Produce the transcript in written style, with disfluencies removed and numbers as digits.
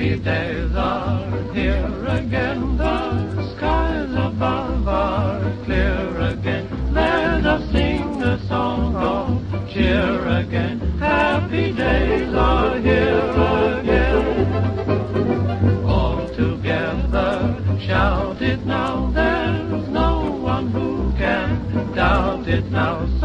happy days are here again. The skies above are clear again. Let us sing a song of cheer again. Happy days are here again. All together shout it now. There's no one who can doubt it now.